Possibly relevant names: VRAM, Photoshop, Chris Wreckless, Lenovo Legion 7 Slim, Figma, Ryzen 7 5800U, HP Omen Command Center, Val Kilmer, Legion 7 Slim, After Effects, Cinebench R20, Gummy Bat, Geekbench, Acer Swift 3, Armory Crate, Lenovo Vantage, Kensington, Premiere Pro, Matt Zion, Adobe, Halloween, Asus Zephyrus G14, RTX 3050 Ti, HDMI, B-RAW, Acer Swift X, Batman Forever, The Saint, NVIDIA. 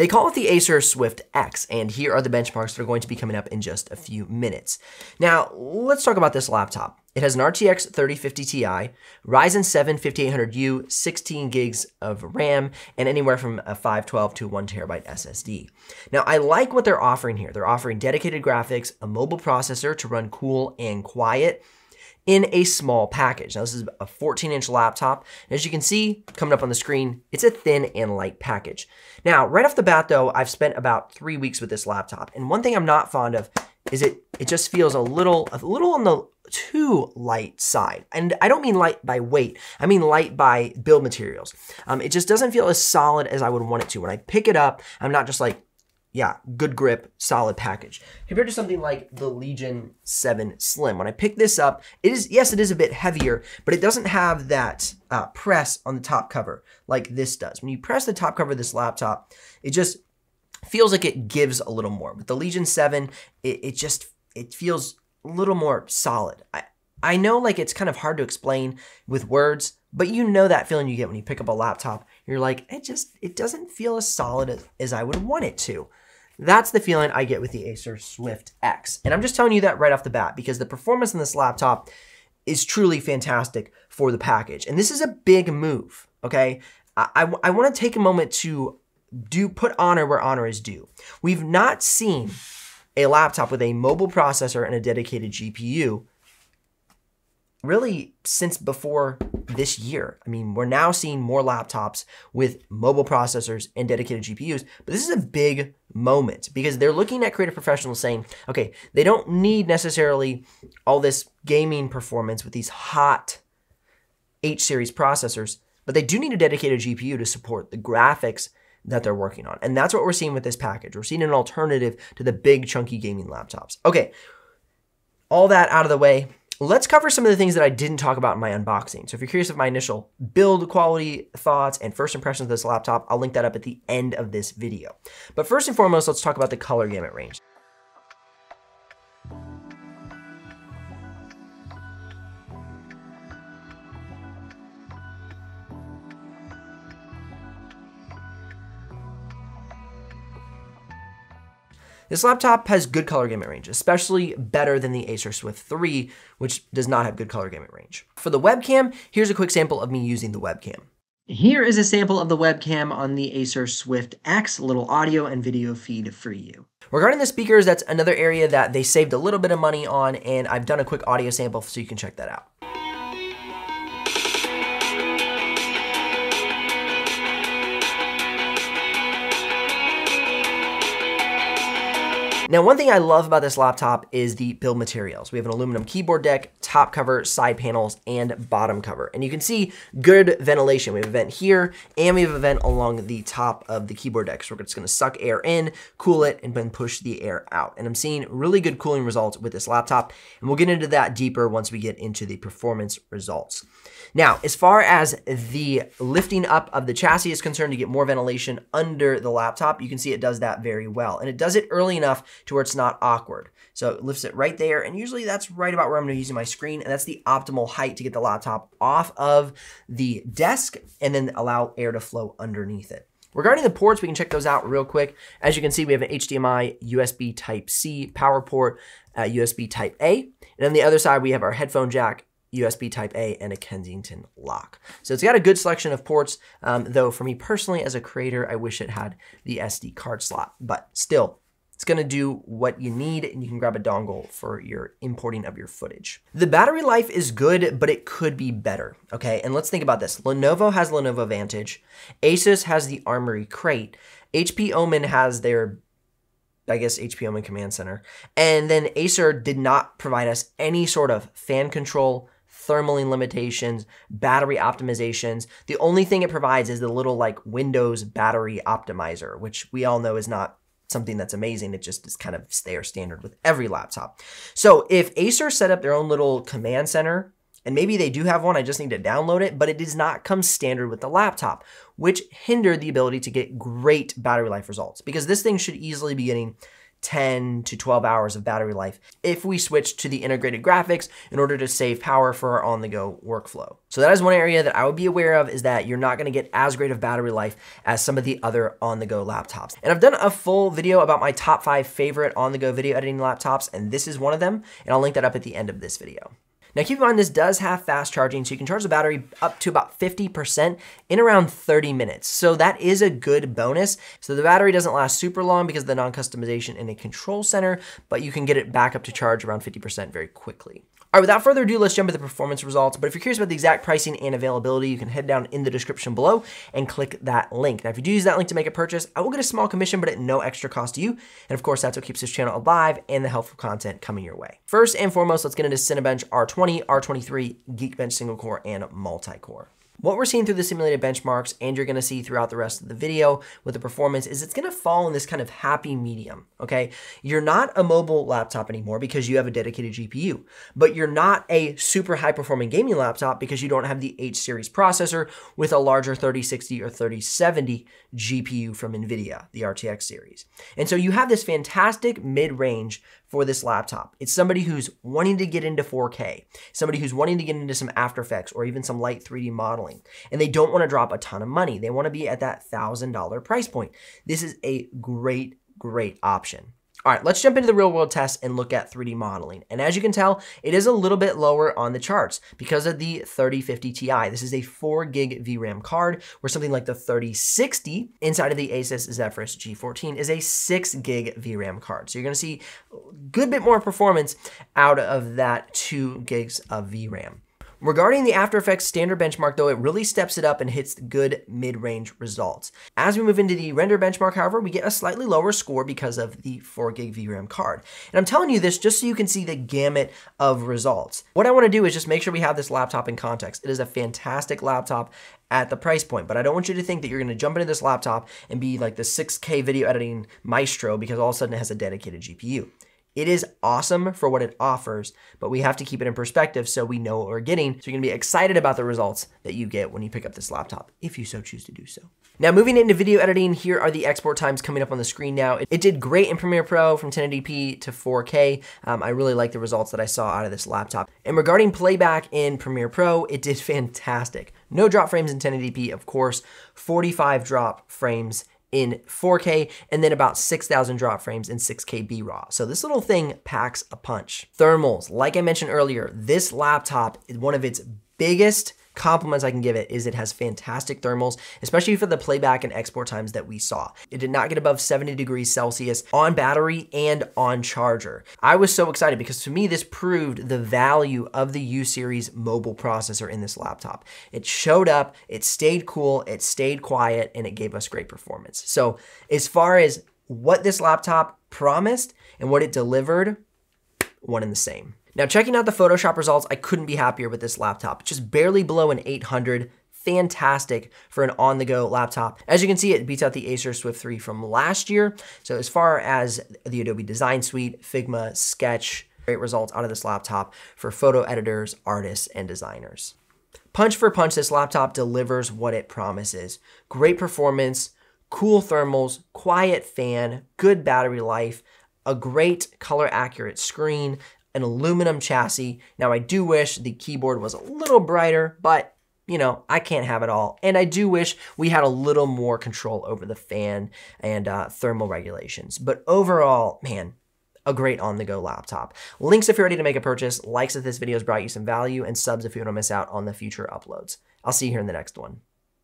They call it the Acer Swift X, and here are the benchmarks that are going to be coming up in just a few minutes. Now, let's talk about this laptop. It has an RTX 3050 Ti, Ryzen 7 5800U, 16 gigs of RAM, and anywhere from a 512 to 1 terabyte SSD. Now, I like what they're offering here. They're offering dedicated graphics, a mobile processor to run cool and quiet, in a small package. Now, this is a 14-inch laptop. As you can see, coming up on the screen, it's a thin and light package. Now, right off the bat, though, I've spent about 3 weeks with this laptop, and one thing I'm not fond of is it just feels a little on the too light side. And I don't mean light by weight, I mean light by build materials. It just doesn't feel as solid as I would want it to. When I pick it up, I'm not just like, yeah, good grip, solid package. Compared to something like the Legion 7 Slim, when I pick this up, it is, yes, it is a bit heavier, but it doesn't have that press on the top cover like this does. When you press the top cover of this laptop, it just feels like it gives a little more. With the Legion 7, it feels a little more solid. I know, like, it's kind of hard to explain with words, but you know that feeling you get when you pick up a laptop. You're like, it doesn't feel as solid as I would want it to. That's the feeling I get with the Acer Swift X. And I'm just telling you that right off the bat, because the performance in this laptop is truly fantastic for the package. And this is a big move, okay? I wanna take a moment to put honor where honor is due. We've not seen a laptop with a mobile processor and a dedicated GPU really since before this year. I mean, we're now seeing more laptops with mobile processors and dedicated GPUs, but this is a big moment because they're looking at creative professionals saying, okay, they don't need necessarily all this gaming performance with these hot H series processors, but they do need a dedicated GPU to support the graphics that they're working on. And that's what we're seeing with this package. We're seeing an alternative to the big chunky gaming laptops. Okay, all that out of the way, let's cover some of the things that I didn't talk about in my unboxing. So if you're curious of my initial build quality thoughts and first impressions of this laptop, I'll link that up at the end of this video. But first and foremost, let's talk about the color gamut range. This laptop has good color gamut range, especially better than the Acer Swift 3, which does not have good color gamut range. For the webcam, here's a quick sample of me using the webcam. Here is a sample of the webcam on the Acer Swift X, little audio and video feed for you. Regarding the speakers, that's another area that they saved a little bit of money on, and I've done a quick audio sample so you can check that out. Now, one thing I love about this laptop is the build materials. We have an aluminum keyboard deck, top cover, side panels, and bottom cover. And you can see good ventilation. We have a vent here, and we have a vent along the top of the keyboard deck. So we're just gonna suck air in, cool it, and then push the air out. And I'm seeing really good cooling results with this laptop. And we'll get into that deeper once we get into the performance results. Now, as far as the lifting up of the chassis is concerned to get more ventilation under the laptop, you can see it does that very well. And it does it early enough to where it's not awkward. So it lifts it right there, and usually that's right about where I'm gonna be using my screen, and that's the optimal height to get the laptop off of the desk and then allow air to flow underneath it. Regarding the ports, we can check those out real quick. As you can see, we have an HDMI, USB Type-C power port, USB Type-A, and on the other side, we have our headphone jack, USB Type-A, and a Kensington lock. So it's got a good selection of ports, though for me personally as a creator, I wish it had the SD card slot, but still, it's gonna do what you need, and you can grab a dongle for your importing of your footage. The battery life is good, but it could be better, okay? And let's think about this. Lenovo has Lenovo Vantage, Asus has the Armory Crate, HP Omen has their, I guess, HP Omen Command Center, and then Acer did not provide us any sort of fan control, thermaling limitations, battery optimizations. The only thing it provides is the little like Windows battery optimizer, which we all know is not something that's amazing. It just is kind of their standard with every laptop. So if Acer set up their own little command center, and maybe they do have one, I just need to download it, but it does not come standard with the laptop, which hindered the ability to get great battery life results because this thing should easily be getting 10 to 12 hours of battery life if we switch to the integrated graphics in order to save power for our on-the-go workflow. So that is one area that I would be aware of, is that you're not gonna get as great of battery life as some of the other on-the-go laptops. And I've done a full video about my top 5 favorite on-the-go video editing laptops, and this is one of them, and I'll link that up at the end of this video. Now keep in mind, this does have fast charging, so you can charge the battery up to about 50% in around 30 minutes. So that is a good bonus. So the battery doesn't last super long because of the non-customization in a control center, but you can get it back up to charge around 50% very quickly. All right, without further ado, let's jump into the performance results. But if you're curious about the exact pricing and availability, you can head down in the description below and click that link. Now, if you do use that link to make a purchase, I will get a small commission, but at no extra cost to you. And of course, that's what keeps this channel alive and the helpful content coming your way. First and foremost, let's get into Cinebench R20, R23, Geekbench single core, and multi-core. What we're seeing through the simulated benchmarks, and you're gonna see throughout the rest of the video with the performance, is it's gonna fall in this kind of happy medium, okay? You're not a mobile laptop anymore because you have a dedicated GPU, but you're not a super high performing gaming laptop because you don't have the H series processor with a larger 3060 or 3070 GPU from NVIDIA, the RTX series. And so you have this fantastic mid-range for this laptop. It's somebody who's wanting to get into 4K, somebody who's wanting to get into some After Effects or even some light 3D modeling, and they don't wanna drop a ton of money. They wanna be at that $1,000 price point. This is a great, great option. All right, let's jump into the real world test and look at 3D modeling. And as you can tell, it is a little bit lower on the charts because of the 3050 Ti. This is a 4 GB VRAM card, where something like the 3060 inside of the Asus Zephyrus G14 is a 6 GB VRAM card. So you're gonna see a good bit more performance out of that 2 GB of VRAM. Regarding the After Effects standard benchmark though, it really steps it up and hits good mid-range results. As we move into the render benchmark, however, we get a slightly lower score because of the 4 GB VRAM card. And I'm telling you this just so you can see the gamut of results. What I wanna do is just make sure we have this laptop in context. It is a fantastic laptop at the price point, but I don't want you to think that you're gonna jump into this laptop and be like the 6K video editing maestro because all of a sudden it has a dedicated GPU. It is awesome for what it offers, but we have to keep it in perspective so we know what we're getting. So you're gonna be excited about the results that you get when you pick up this laptop, if you so choose to do so. Now moving into video editing, here are the export times coming up on the screen now. It did great in Premiere Pro from 1080p to 4K. I really like the results that I saw out of this laptop. And regarding playback in Premiere Pro, it did fantastic. No drop frames in 1080p, of course, 45 drop frames in 4K, and then about 6,000 drop frames in 6K B-RAW. So this little thing packs a punch. Thermals, like I mentioned earlier, this laptop, one of its biggest compliments I can give it is it has fantastic thermals, especially for the playback and export times that we saw. It did not get above 70 degrees Celsius on battery and on charger. I was so excited because to me, this proved the value of the U series mobile processor in this laptop. It showed up, it stayed cool, it stayed quiet, and it gave us great performance. So as far as what this laptop promised and what it delivered, one and the same. Now checking out the Photoshop results, I couldn't be happier with this laptop. Just barely below an 800, fantastic for an on-the-go laptop. As you can see, it beats out the Acer Swift 3 from last year. So as far as the Adobe Design Suite, Figma, Sketch, great results out of this laptop for photo editors, artists, and designers. Punch for punch, this laptop delivers what it promises. Great performance, cool thermals, quiet fan, good battery life, a great color accurate screen, an aluminum chassis. Now I do wish the keyboard was a little brighter, but you know, I can't have it all. And I do wish we had a little more control over the fan and thermal regulations. But overall, man, a great on-the-go laptop. Links if you're ready to make a purchase, likes if this video has brought you some value, and subs if you wanna miss out on the future uploads. I'll see you here in the next one.